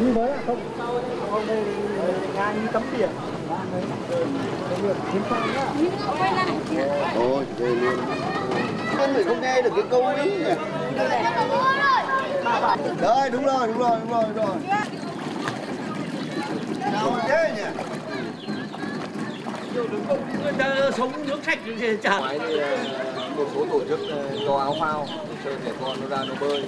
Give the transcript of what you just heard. như với không hôm nay ngang như tấm biển thôi về luôn con người không nghe được cái câu ấy nhỉ. Đấy đúng rồi nào thế nhỉ. Sống nước sạch thì chẳng. Ngoài thì một số tổ chức cho áo phao chơi để con nó ra nó bơi.